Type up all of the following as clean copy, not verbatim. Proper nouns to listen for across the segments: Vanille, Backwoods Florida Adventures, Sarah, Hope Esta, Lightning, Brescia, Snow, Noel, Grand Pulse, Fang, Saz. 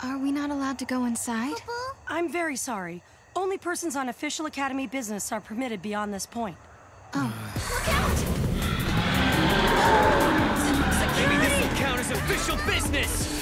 Are we not allowed to go inside? I'm very sorry. Only persons on official Academy business are permitted beyond this point. Oh. Look out! Maybe this will count as official business!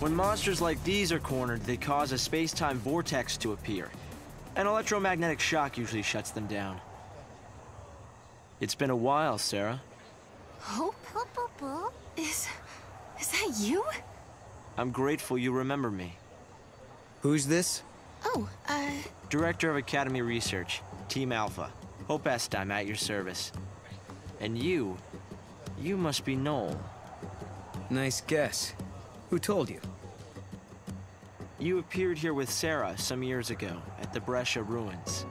When monsters like these are cornered, they cause a space-time vortex to appear. An electromagnetic shock usually shuts them down. It's been a while, Sarah. Hope? Is that you? I'm grateful you remember me. Who's this? Oh, Director of Academy Research, Team Alpha. Hope Esta, I'm at your service. And you must be Noel. Nice guess. Who told you? You appeared here with Sarah some years ago at the Brescia ruins.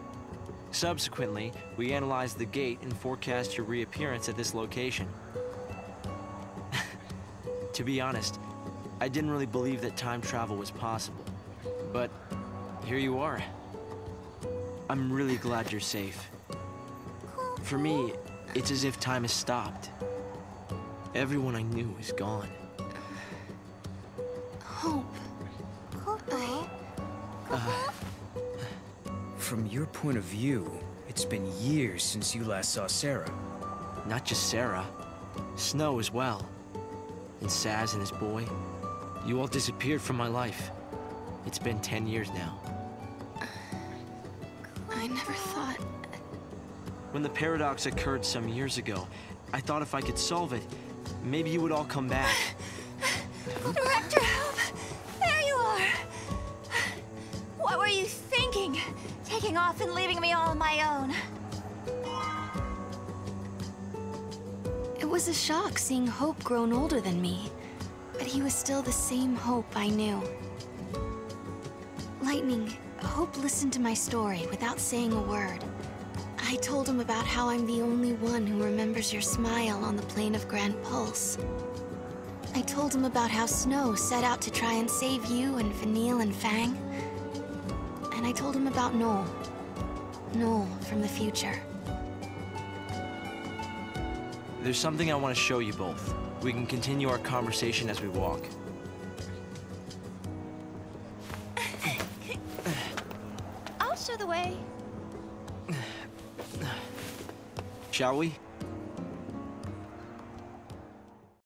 Subsequently, we analyzed the gate and forecast your reappearance at this location. To be honest, I didn't really believe that time travel was possible. But here you are. I'm really glad you're safe. For me, it's as if time has stopped. Everyone I knew is gone. Hope. From your point of view, it's been years since you last saw Sarah. Not just Sarah, Snow as well. And Saz and his boy. You all disappeared from my life. It's been 10 years now. I never thought... When the paradox occurred some years ago, I thought if I could solve it, maybe you would all come back. Director Hope, there you are. What were you thinking? Taking off and leaving me all on my own. It was a shock seeing Hope grown older than me, but he was still the same Hope I knew. Lightning, Hope listened to my story without saying a word. I told him about how I'm the only one who remembers your smile on the plane of Grand Pulse. I told him about how Snow set out to try and save you and Vanille and Fang. And I told him about Noel. Noel from the future. There's something I want to show you both. We can continue our conversation as we walk. I'll show the way. Shall we?